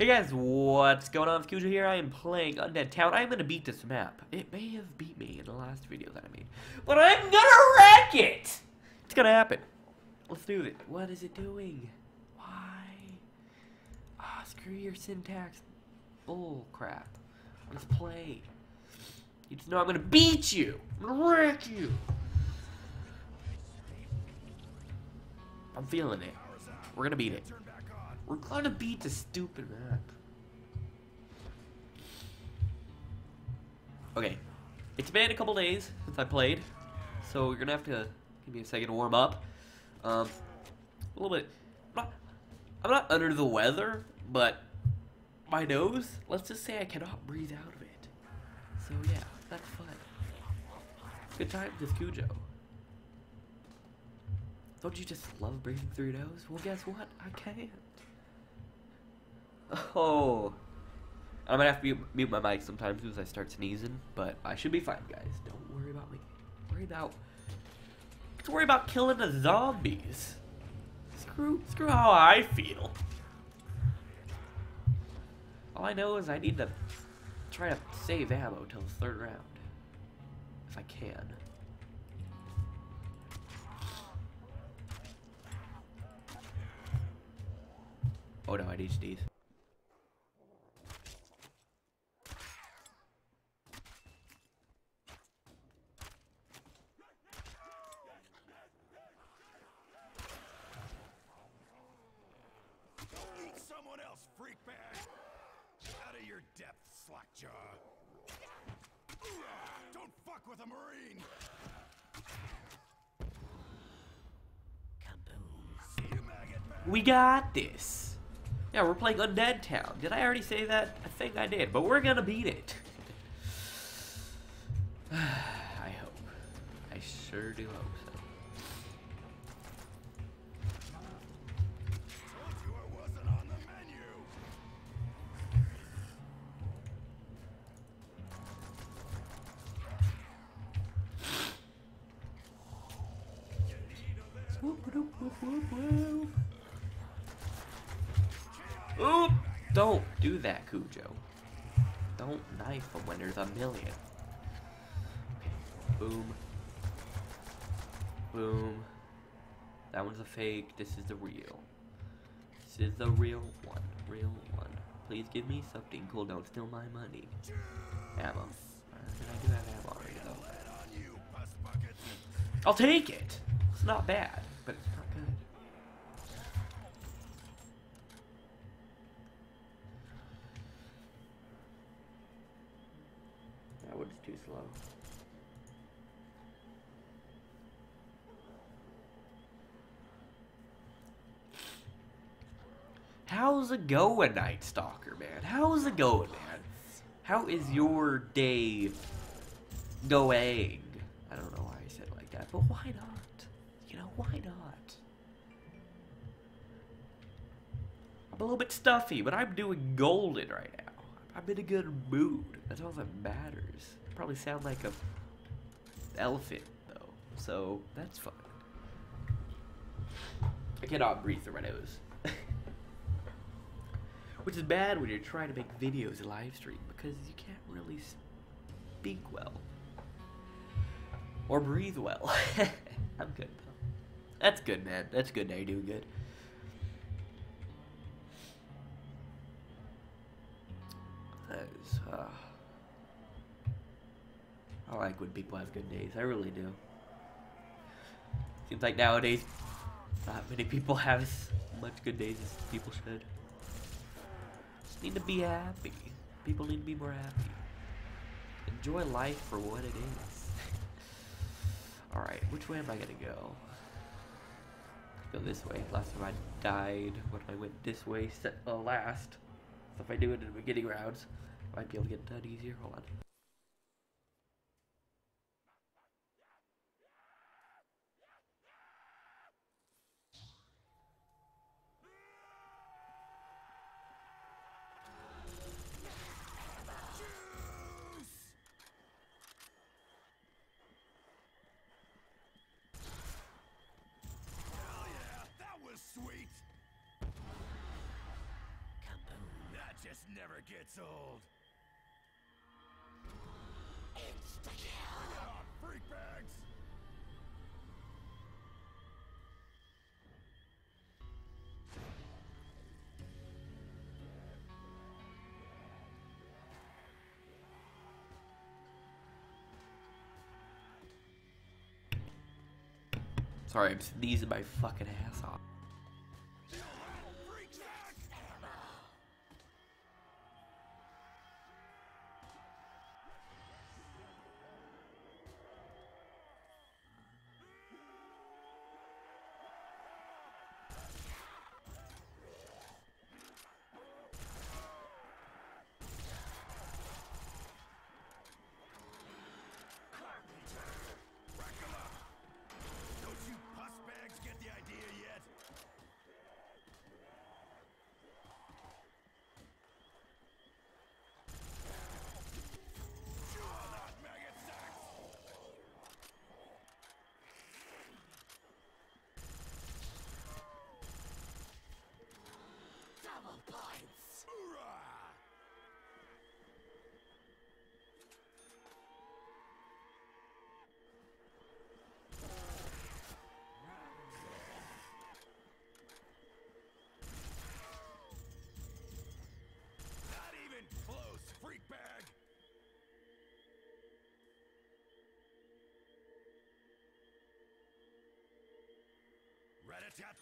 Hey guys, what's going on? It's Cujo here. I am playing Undead Town. I'm gonna beat this map. It may have beat me in the last video that I made, but I'm gonna wreck it! It's gonna happen. Let's do it. What is it doing? Why? Ah, screw your syntax. Bull crap. Let's play. You just know I'm gonna beat you. I'm gonna wreck you. I'm feeling it. We're gonna beat it. We're gonna beat the stupid map. Okay, it's been a couple days since I played, so you're gonna have to give me a second to warm up. A little bit. I'm not under the weather, but my nose. Let's just say I cannot breathe out of it. So yeah, that's fun. Good time with Cujo. Don't you just love breathing through your nose? Well, guess what? I can't. Oh, I might have to mute my mic sometimes because I start sneezing, but I should be fine, guys. Don't worry about me. Worry about killing the zombies. Screw how I feel. All I know is I need to try to save ammo till the third round, if I can. Oh no, I need these. Don't fuck with a marine. We got this. Yeah, we're playing Undead Town. Did I already say that? I think I did, but we're gonna beat it. I hope. I sure do hope so. Oop! Don't do that, Cujo. Don't knife him when there's a million. Okay. Boom. Boom. That one's a fake. This is the real. This is the real one. Real one. Please give me something cool. Don't steal my money. Ammo. I do have ammo already, though. I'll take it! It's not bad, but it's not good. That one's too slow. How's it going, Night Stalker, man? How's it going, man? How is your day going? I don't know why I said it like that, but why not? You know, why not? I'm a little bit stuffy, but I'm doing golden right now. I'm in a good mood. That's all that matters. I probably sound like a elephant, though. So, that's fun. I cannot breathe through my nose. Which is bad when you're trying to make videos and live stream, because you can't really speak well. Or breathe well. I'm good, though. That's good, man. That's good. Now you're doing good. That is, I like when people have good days. I really do. Seems like nowadays, not many people have as much good days as people should. Just need to be happy. People need to be more happy. Enjoy life for what it is. Alright, which way am I gonna go? Go this way. Last time I died when I went this way last. So if I do it in the beginning rounds, I might be able to get that easier. Hold on. never gets old. It's the kill! Bring it on, freak bags! Sorry, I'm sneezing my fucking ass off.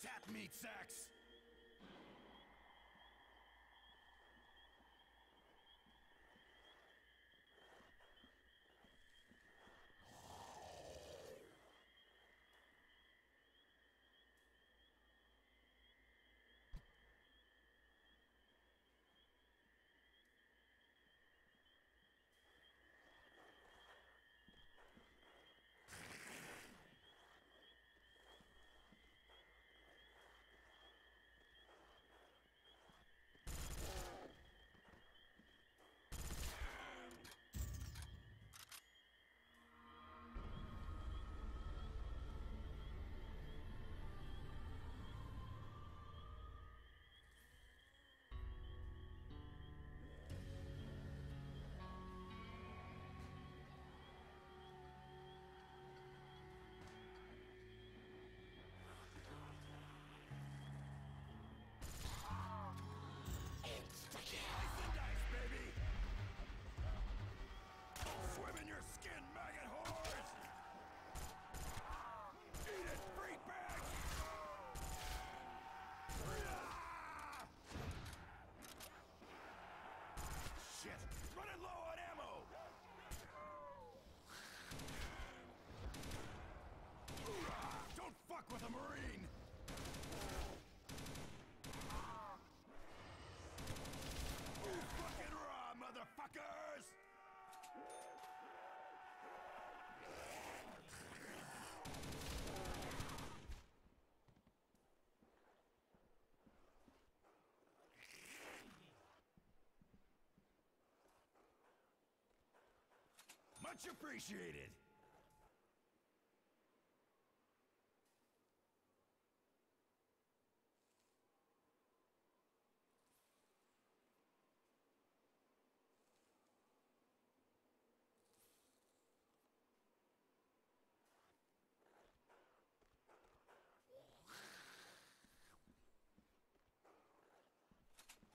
Tap meat sacks. Much appreciated.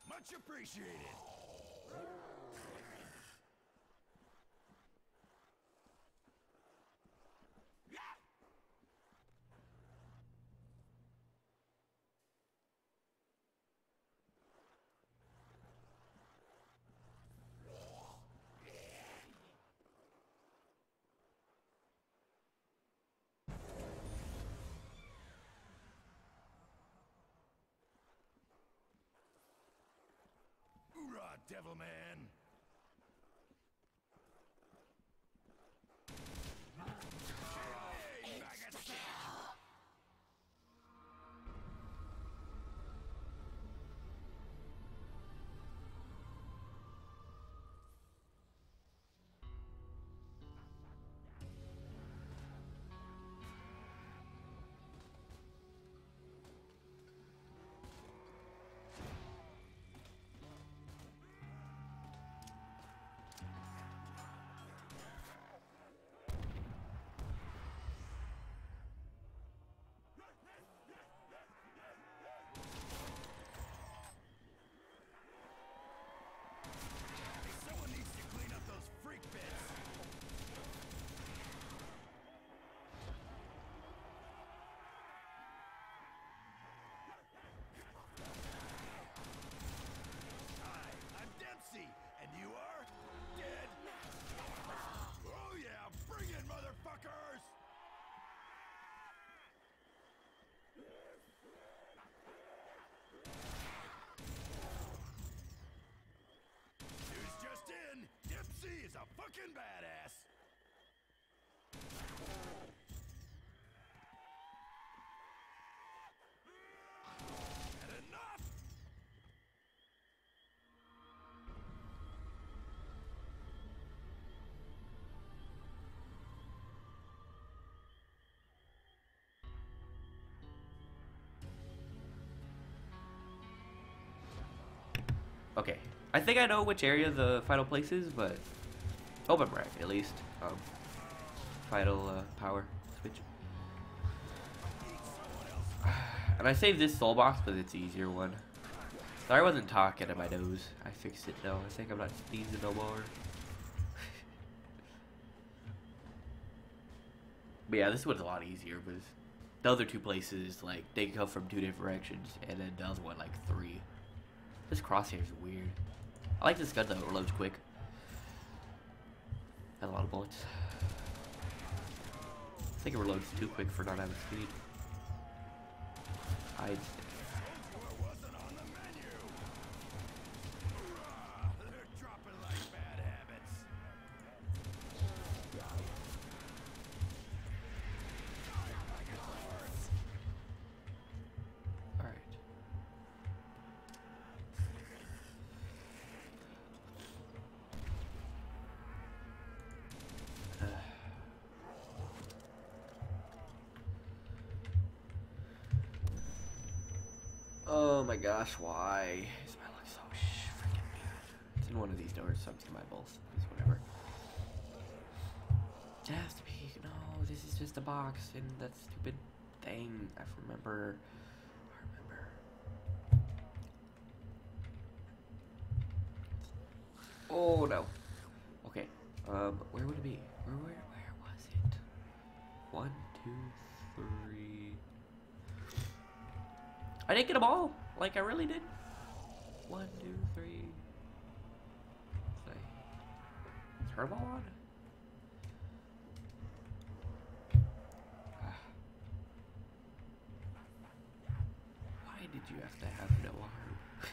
Much appreciated. Devil man. Okay. I think I know which area the final place is, but open rack at least. Final power switch. And I saved this soul box because it's the easier one. Sorry I wasn't talking at my nose. I fixed it now. I think I'm not sneezing no more. But yeah, this one's a lot easier because the other two places, like, they can come from two different directions, and then the other one, like, three. This crosshair's weird. I like this gun though, it reloads quick. Had a lot of bullets. I think it reloads too quick for not having speed. Hides. Oh my gosh, why is my luck so freaking bad? It's in one of these doors, so I'm just in my balls. It's whatever. It has to be. No, this is just a box and that stupid thing. I remember. Oh no. Okay. Where would it be? Where was it? 1, 2, 3. I didn't get them all, like I really did. 1, 2, 3. Turn them all on. Why did you have to have no arm?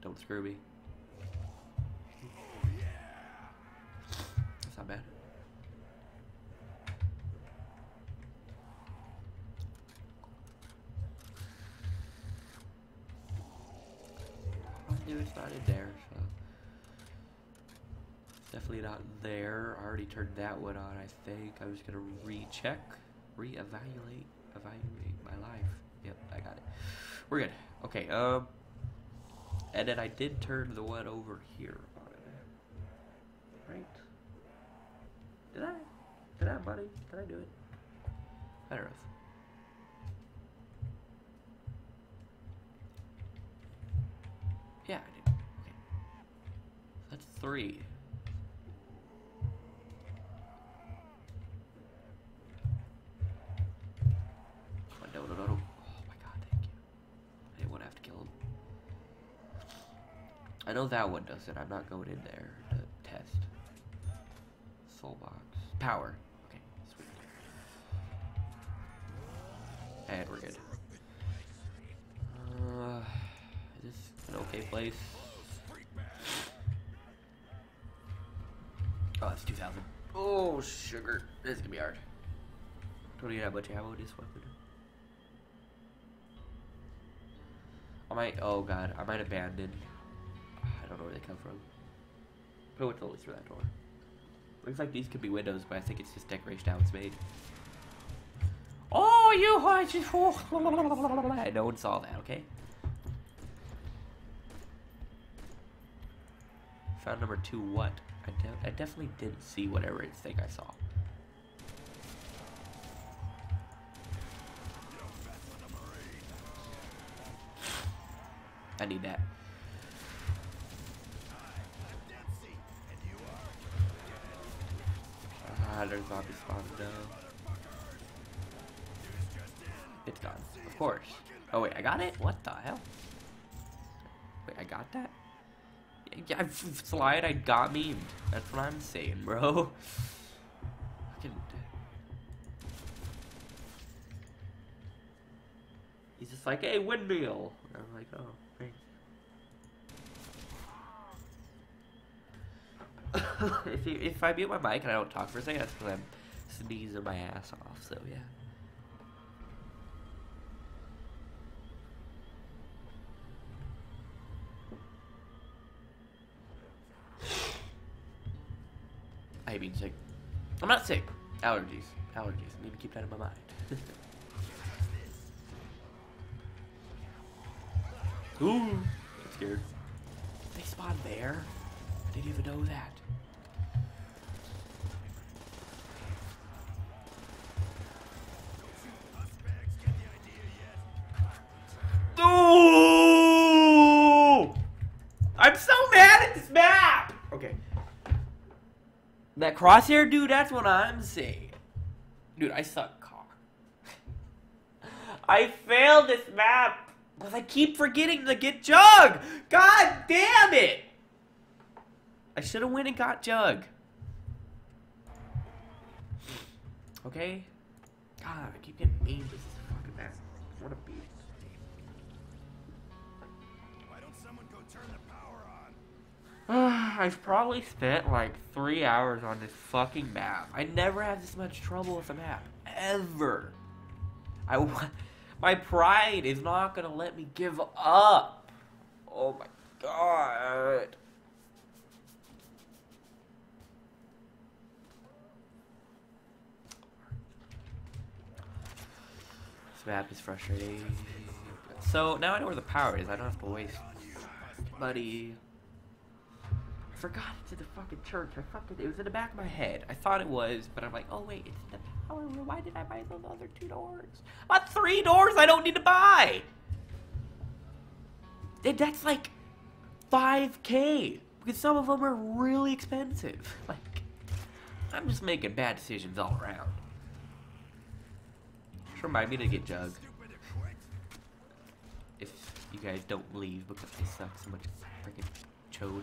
Don't screw me. That's not bad. It's not in there, so definitely not there. I already turned that one on. I think I was gonna recheck, evaluate my life. Yep, I got it. We're good. Okay. And then I did turn the one over here on it. Right? Did I, buddy? Did I do it? I don't know. Yeah, I did. Okay. That's 3. Oh, no. Oh my god, thank you. I didn't want to have to kill him. I know that one doesn't. I'm not going in there to test. Soul box. Power. Okay, sweet. And we're good. An okay place. Oh, it's 2,000. Oh, sugar. This is gonna be hard. Don't even have much ammo in this weapon. I might. Oh god, I might abandon. I don't know where they come from. Probably went totally through that door. Looks like these could be windows, but I think it's just decoration how it's made. Oh, you watch it. No one saw that. Okay. Found number 2 what? I definitely didn't see whatever it thing I saw. I need that. Ah, there's Bobby spawn though. It's gone, of course. Oh wait, I got it? What the hell? Wait, I got that? Yeah, Slide, I got memed. That's what I'm saying, bro. He's just like, hey, windmill. And I'm like, oh, thanks. if I mute my mic and I don't talk for a second, that's because I'm sneezing my ass off, so yeah. I hate being sick. I'm not sick. Allergies. Allergies. I need to keep that in my mind. Ooh, that's scared. They spawned there. I didn't even know that. Ooh! I'm so mad at this map. Okay. That crosshair, dude. That's what I'm saying. Dude, I suck cock. I failed this map. Because I keep forgetting to get Jug! God damn it! I should have went and got Jug. Okay? God, I keep getting mean. This is fucking ass. What a beast. Why don't someone go turn the power on? I've probably spent like 3 hours on this fucking map. I never had this much trouble with a map. Ever. My pride is not gonna let me give up. Oh my god. This map is frustrating. So now I know where the power is. I don't have to waste money. I forgot it's in the fucking church. It was in the back of my head. I thought it was, but I'm like, oh wait, it's in the power room. Why did I buy those other 2 doors? I bought 3 doors I don't need to buy! That's like 5K. Because some of them are really expensive. Like, I'm just making bad decisions all around. Just remind me to get Jug. If you guys don't leave because they suck so much freaking chode.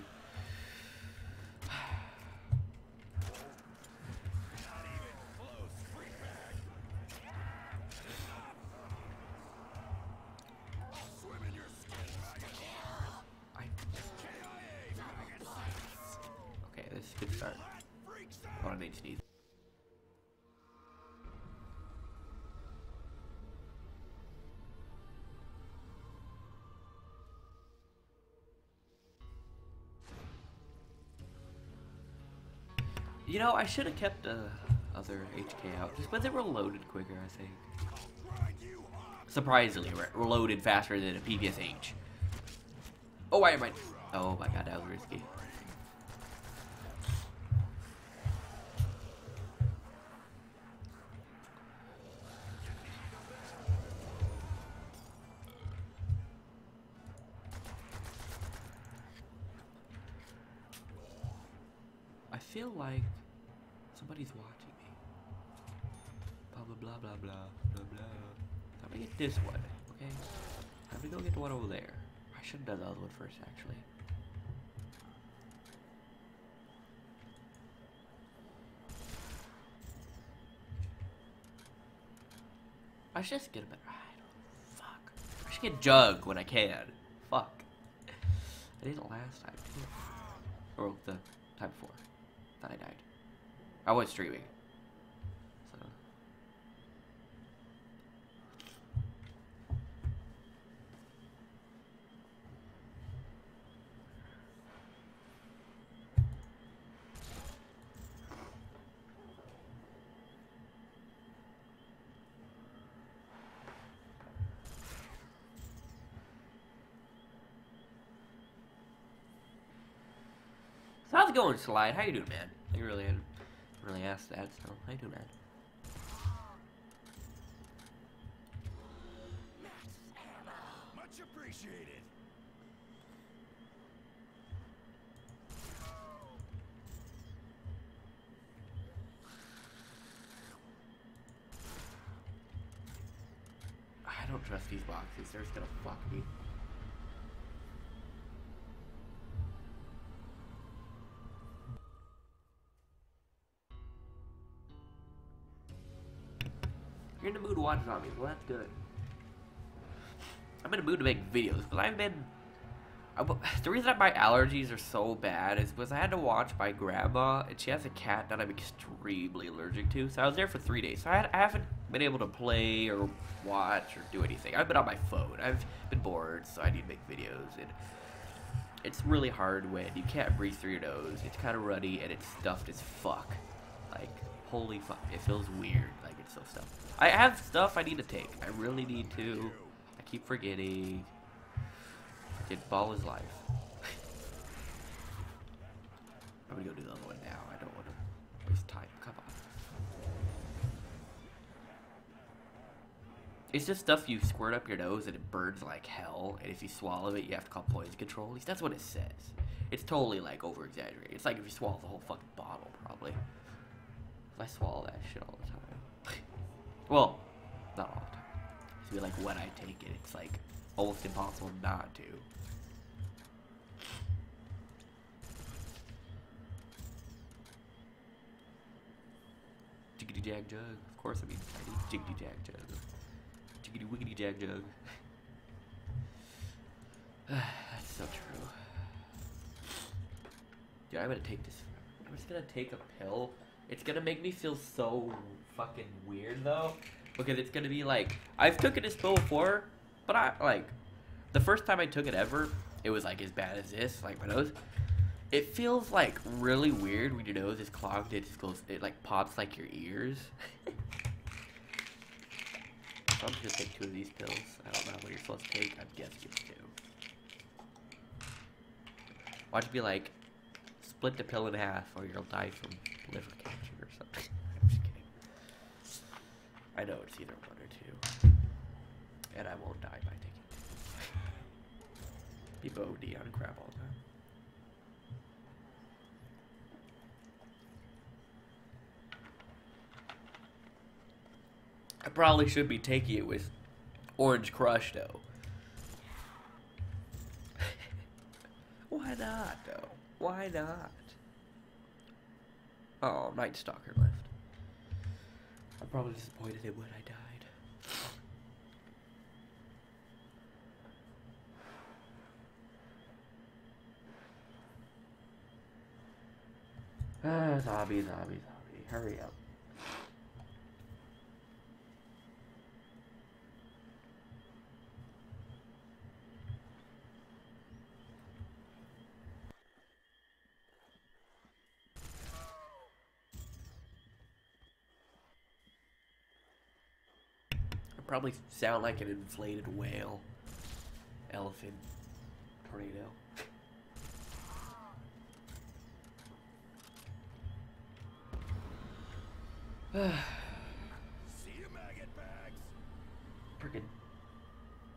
You know, I should have kept the other HK out, just because it reloaded quicker, I think. Surprisingly, reloaded faster than a PBS H. Oh, why am I? Oh my god, that was risky. I feel like somebody's watching me. Blah, blah, blah, blah, blah, blah, blah. I'm gonna get this one, okay? I'm gonna go get the one over there. I should've done the other one first, actually. I should just get a better hide. Fuck. I should get Jug when I can. Fuck. I did it last time, too. Or the time before. Thought I died. I was streaming. So. So how's it going, Slide? How you doing, man? I really am. Really asked that, so I do that. Much appreciated. I don't trust these boxes. They're just gonna fuck me. You're in the mood to watch zombies. Well, that's good. I'm in the mood to make videos, because the reason that my allergies are so bad is because I had to watch my grandma, and she has a cat that I'm extremely allergic to. So I was there for 3 days. So I haven't been able to play or watch or do anything. I've been on my phone. I've been bored, so I need to make videos. And it's really hard when you can't breathe through your nose. It's kind of runny, and it's stuffed as fuck. Like, holy fuck. It feels weird. Like, it's so stuffed. I have stuff I need to take. I really need to. I keep forgetting. did ball his life. I'm gonna go do the other one now. I don't want to waste time. Come on. It's just stuff you squirt up your nose and it burns like hell, and if you swallow it, you have to call poison control. At least that's what it says. It's totally like over exaggerated. It's like if you swallow the whole fucking bottle, probably. I swallow that shit all the time. Well, not all the time. It's be like when I take it, it's like almost impossible not to. Jiggity jag jug. Of course, I mean jiggity jag jug. Jiggity wiggity jag jug. That's so true. Dude, I'm gonna take this. I'm just gonna take a pill. It's gonna make me feel so fucking weird though, because it's gonna be like I've taken this pill before, but I like the first time I took it ever, it was like as bad as this, like my nose. It feels like really weird when your nose is clogged. It just goes, it like pops like your ears. So I'm just gonna take two of these pills. I don't know what you're supposed to take. I'm guessing it's two. Watch it be like split the pill in half, or you'll die from liver cancer or something. I'm just kidding. I know it's either one or two, and I won't die by taking it. People OD on crap all the time. I probably should be taking it with Orange Crush though. Why not though? Why not? Oh, Night Stalker left. I probably disappointed him when I died. Ah, zombie, zombie, zombie. Hurry up. Probably sound like an inflated whale, elephant, tornado. See you, maggot bags. Freaking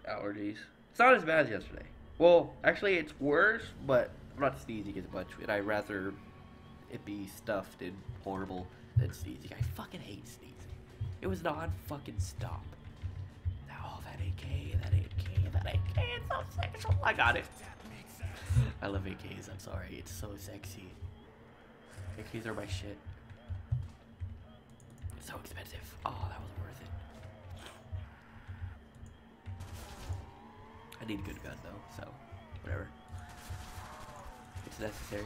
allergies. It's not as bad as yesterday. Well, actually, it's worse, but I'm not sneezing as much. And I'd rather it be stuffed and horrible than sneezing. I fucking hate sneezing. It was non-fucking-stop. Oh, that AK, that AK, that AK, it's so sexual. I got it. I love AKs, I'm sorry. It's so sexy. AKs are my shit. It's so expensive. Oh, that was worth it. I need a good gun, though, so whatever. It's necessary.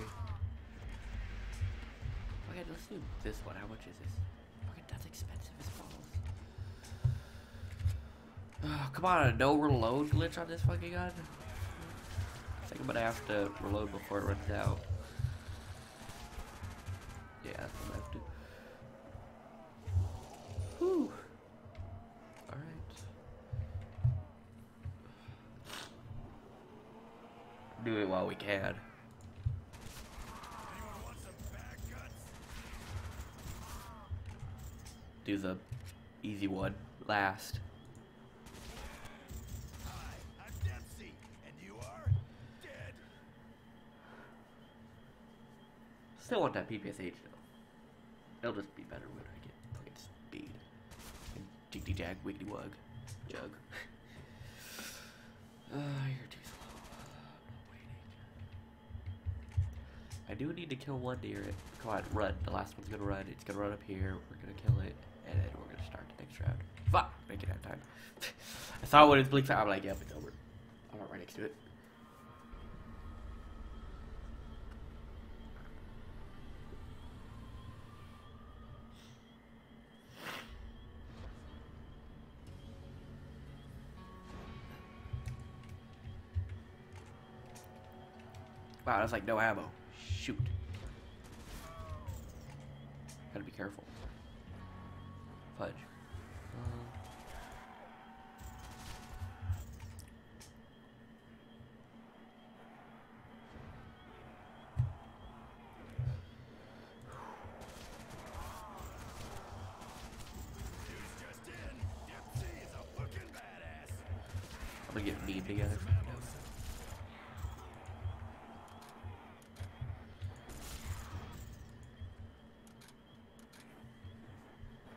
Okay, let's do this one. How much is this? Okay, that's expensive as fuck. Oh, come on, a no reload glitch on this fucking gun? I think I'm gonna have to reload before it runs out. Yeah, that's what I have to do. Whew. Alright. Do it while we can. Do the easy one last. I still want that PPSH though. It'll just be better when I get fucking speed. And jiggity jag, wiggity wug, jug. You're too slow. I do need to kill one near it. Come on, run. The last one's gonna run. It's gonna run up here. We're gonna kill it, and then we're gonna start the next round. Fuck! Make it out of time. I saw what it was blinking. I'm like, yep, it's over. I'm right next to it. Wow, that's like no ammo. Shoot. Gotta be careful. Fudge. probably get B together.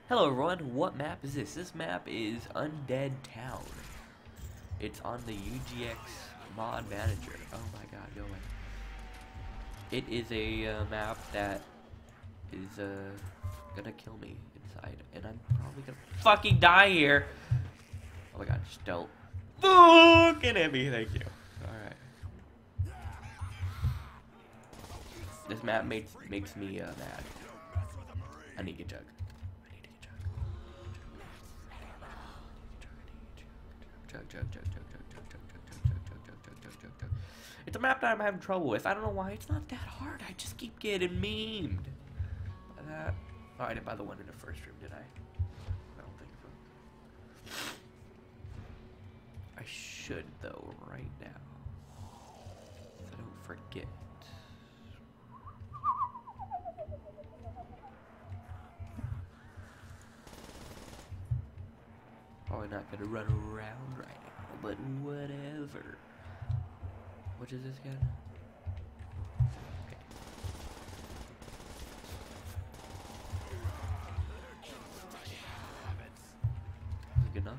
Hello everyone, what map is this? This map is Undead Town. It's on the UGX mod manager. Oh my god, no way. It is a map that is gonna kill me inside, and I'm probably gonna fucking die here. Oh my god, just don't fucking hit me, thank you. Alright. This map makes me mad. I need a jug. It's a map that I'm having trouble with. I don't know why. It's not that hard. I just keep getting memed. That. Oh, I didn't buy the one in the first room, did I? I don't think so. I should though, right now. So I don't forget. Probably not gonna run around right now, but whatever. What is this again? Okay. Is it good enough?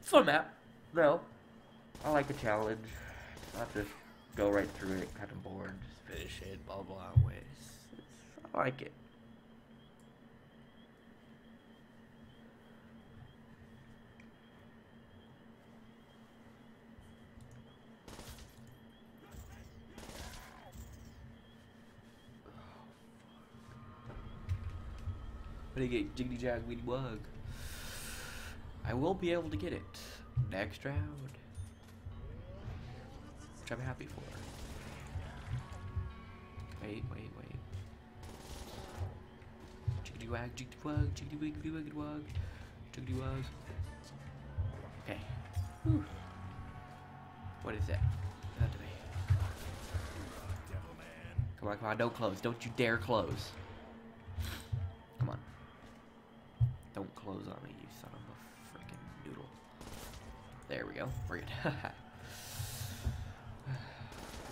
It's a fun map, though. I like the challenge. Not just go right through it, kind of bored, just finish it, blah blah ways. I like it. But I get jiggity jag weedy wug. I will be able to get it next round, which I'm happy for. Wait. Jiggity wag, jiggity wag, jiggity wiggity wiggity wag, jiggity wag. Okay. Whew. What is that? That to me. Come on, don't close. Don't you dare close. Come on. Don't close on me, you son of a... Doodle. There we go. We're good. I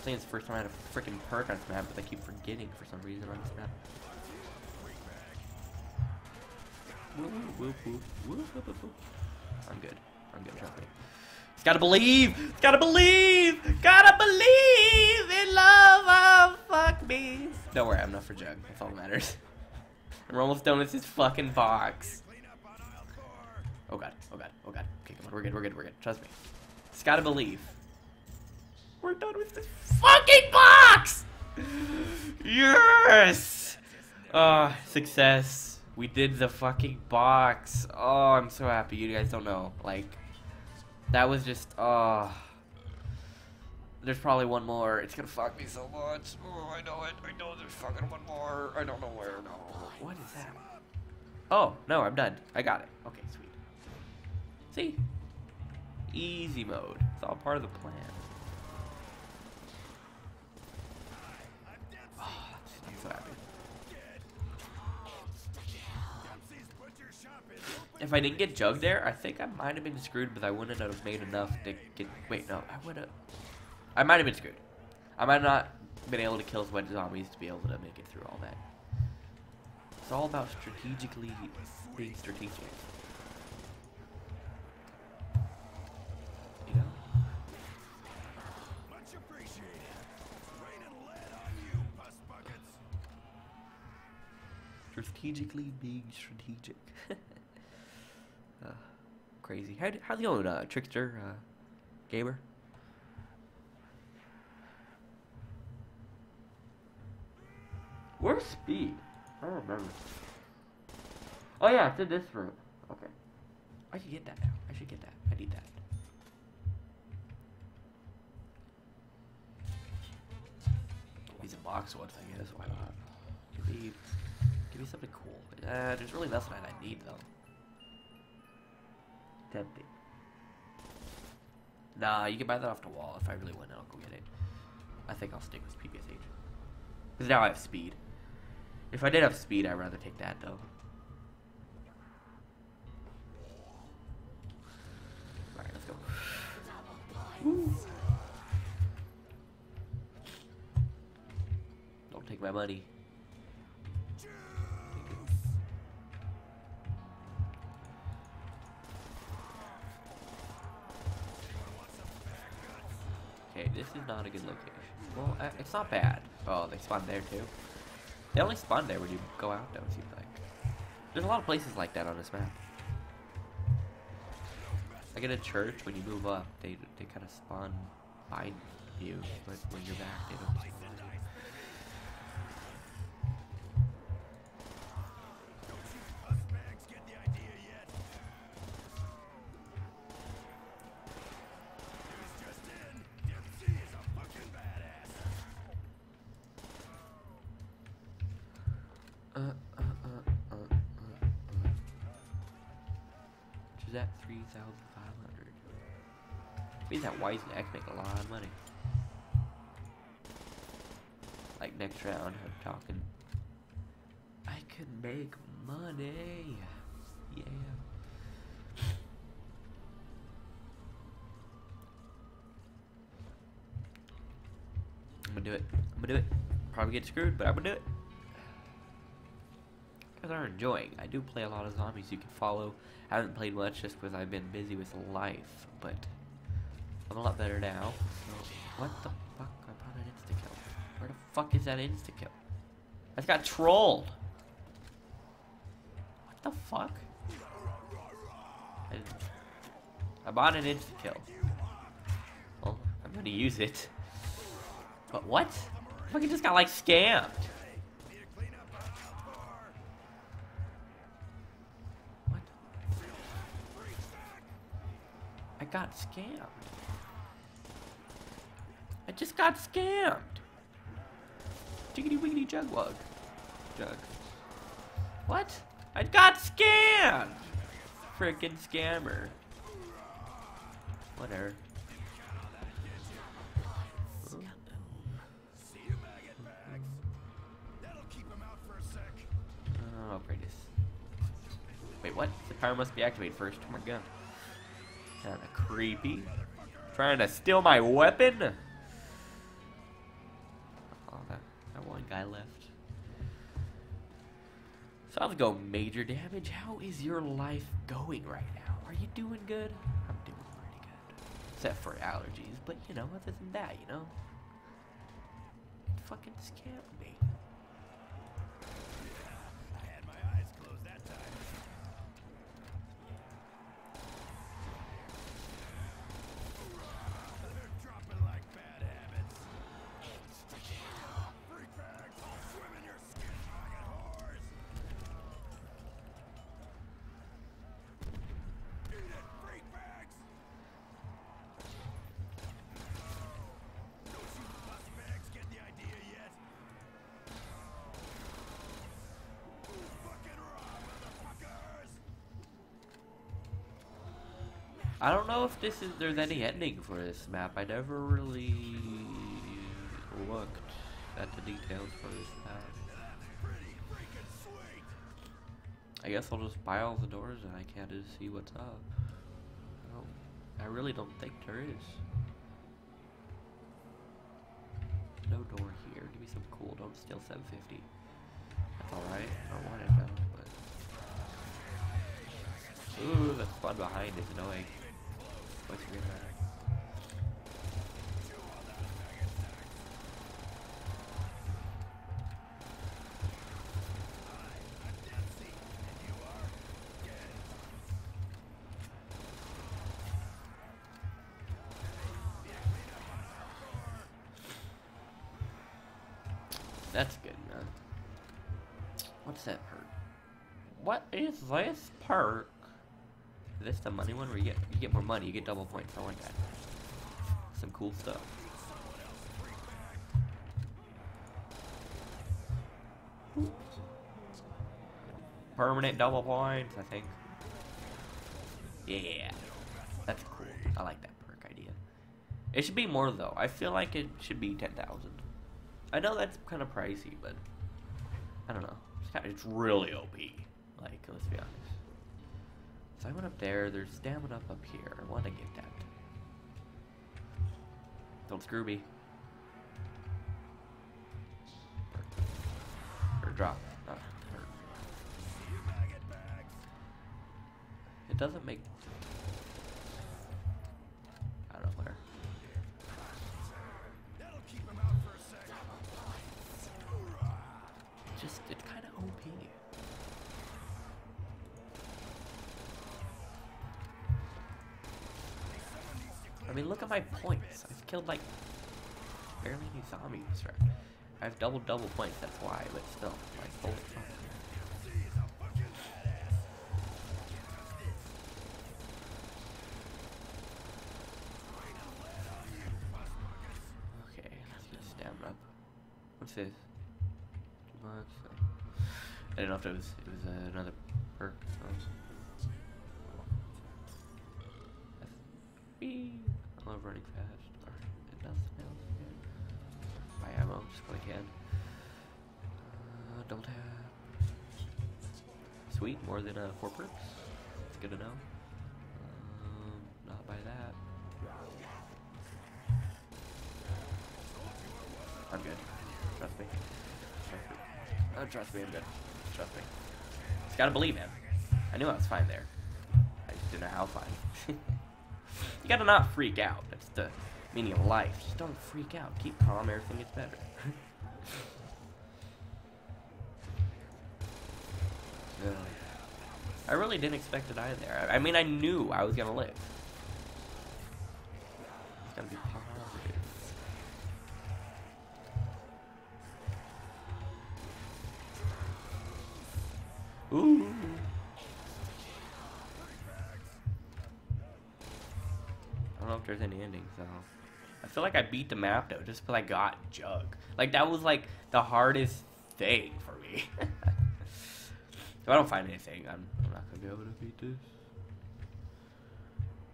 think it's the first time I had a freaking perk on this map, but I keep forgetting for some reason on this map. I'm good. Trust me. It's gotta believe. It's gotta believe. Gotta believe in love. Oh, fuck me. Don't worry, I'm not for jug. That's all that matters. We're almost done with this fucking box. Oh god. Okay, come on, we're good. Trust me. Just gotta believe. We're done with this fucking box! Yes! Success. We did the fucking box. Oh, I'm so happy. You guys don't know. Like, that was just, there's probably one more. It's gonna fuck me so much. Oh, I know it. I know there's fucking one more. I don't know where. No. What is that? Oh, no, I'm done. I got it. Okay, sweet. See? Easy mode. It's all part of the plan. Oh, I'm so happy. If I didn't get jugged there, I think I might have been screwed, but I wouldn't have made enough to get... Wait, no, I would have... I might have been screwed. I might have not been able to kill as many zombies to be able to make it through all that. It's all about strategically being strategic. Strategically being strategic. Crazy. How's it going, trickster, gamer? Where's speed? I don't remember. Oh yeah, it's in this room. Okay. I should get that now. I should get that. I need that. These box one thing is, why not? Give me something cool. There's really nothing I need though. Tempting. Nah, you can buy that off the wall. If I really want it, I'll go get it. I think I'll stick with PBSH. Because now I have speed. If I did have speed, I'd rather take that though. Alright, let's go. Woo. Don't take my money. This is not a good location. Well, it's not bad. Oh, they spawn there too. They only spawn there when you go out, though, it seems like. There's a lot of places like that on this map. Like in a church, when you move up, they kind of spawn behind you, but when you're back, they don't spawn. At 3,500. Means that White and X make a lot of money. Like next round, I'm talking. I could make money. Yeah. I'm gonna do it. I'm gonna do it. Probably get screwed, but I'm gonna do it. Are enjoying. I do play a lot of zombies you can follow. I haven't played much just because I've been busy with life, but I'm a lot better now. So what the fuck? I bought an insta-kill. Where the fuck is that insta-kill? I just got trolled! What the fuck? I bought an insta-kill. Well, I'm gonna use it. But what? I fucking just got like scammed! Got scammed. I just got scammed. Jiggity wiggity jug wug. Jug. What? I got scammed. Frickin' scammer. Whatever. Oh, greatness. Wait, what? The power must be activated first. Oh my god. Kinda creepy. Trying to steal my weapon? Oh, that one guy left. So I'll go major damage. How is your life going right now? Are you doing good? I'm doing pretty good. Except for allergies, but you know, other than that, you know? It fucking scammed me. I don't know if there's any ending for this map. I never really looked at the details for this map. I guess I'll just buy all the doors that I can to see what's up. I really don't think there is. No door here. Give me some cool. Don't steal 750. That's alright. I don't want it though. But... Ooh, the fun behind is annoying. What's your name? That's good, man. What's that perk? What is this perk? Is this the money one where you get more money, you get double points? I like that. Some cool stuff. Permanent double points, I think. Yeah. That's cool. I like that perk idea. It should be more though. I feel like it should be 10,000. I know that's kind of pricey, but I don't know. It's really OP. Like, let's be honest. So I went up there. There's stamina up here. I want to get that. Don't screw me. Or drop. Not hurt. It doesn't make. I don't know where. Just, it's kind of OP. I mean, look at my points. I've killed like barely any zombies, right? I have double points, that's why, but still, like, holy fuck. Okay, let's get stamina up. What's this? Too much? I don't know if it was another perk. I love running fast. Or nothing else. Buy ammo just when I can. Don't have. Sweet, more than 4 perks. It's good to know. Not by that. I'm good. Trust me. Oh, trust me, I'm good. Trust me. Just gotta believe him. I knew I was fine there. I just didn't know how fine. You gotta not freak out. That's the meaning of life. Just don't freak out. Keep calm. Everything gets better. I really didn't expect to die there. I mean, I knew I was gonna live. It's gotta be positive. Ooh. If there's any ending, so I feel like I beat the map though, just because I got Jug. Like, that was like the hardest thing for me. If I don't find anything, I'm not gonna be able to beat this.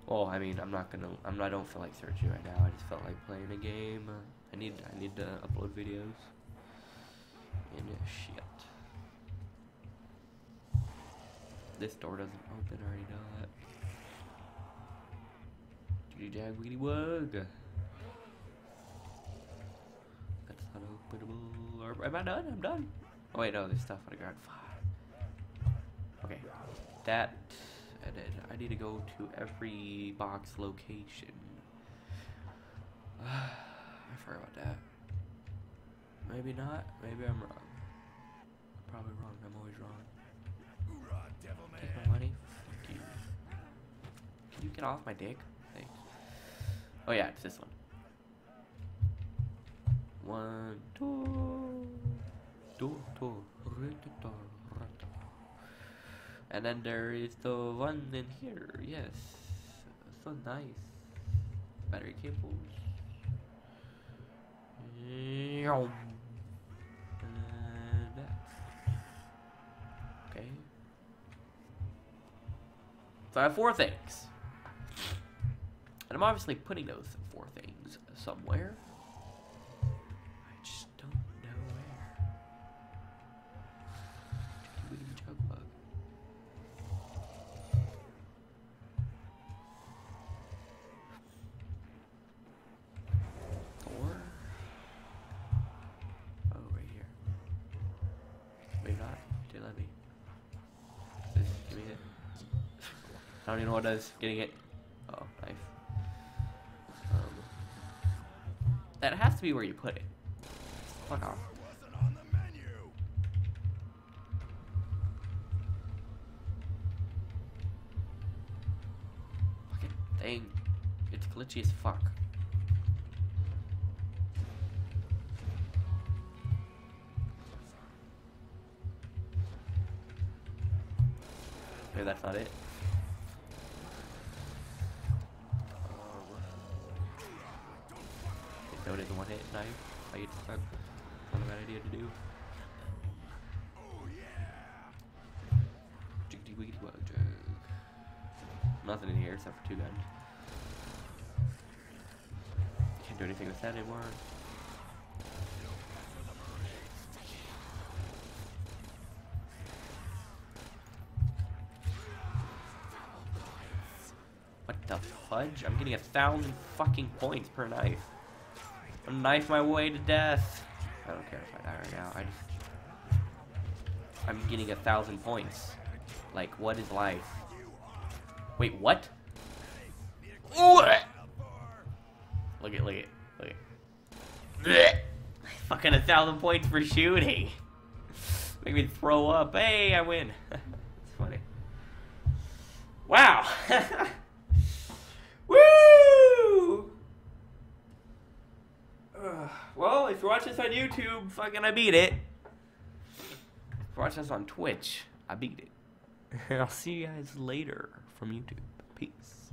Well, I mean, I don't feel like searching right now. I just felt like playing a game. I need to upload videos and shit. This door doesn't open. I already know that. Jag wiggity wug. That's not openable. Or, am I done? I'm done. Oh wait, no, there's stuff on the ground. Okay, that edit. I need to go to every box location. I forgot about that. Maybe not. Maybe I'm wrong. I'm probably wrong. I'm always wrong. Take my money. Fuck you. Can you get off my dick? Oh yeah, it's this one. 1, 2, 2, 2, and then there is the one in here. Yes, so nice. Battery cables. And that. Okay. So I have 4 things. And I'm obviously putting those 4 things somewhere. I just don't know where. Jugbug. Or oh, right here. Maybe not. Dude, let me. Just give me it. I don't even know what it is. Getting it. Oh, knife. That has to be where you put it. Fuck off. Fucking thing. It's glitchy as fuck. No, that's not it. Just know it is a one-hit knife. Like it's not a bad idea to do. Nothing in here except for two guns. Can't do anything with that anymore. What the fudge? I'm getting 1,000 fucking points per knife. I'll knife my way to death. I don't care if I die right now. I'm getting 1,000 points. Like, what is life? Wait, what? Look at, look at. Fucking 1,000 points for shooting. Make me throw up. Hey, I win. It's funny. Wow. Woo! Well, if you watch this on YouTube, fucking I beat it. If you watch this on Twitch, I beat it. And I'll see you guys later from YouTube. Peace.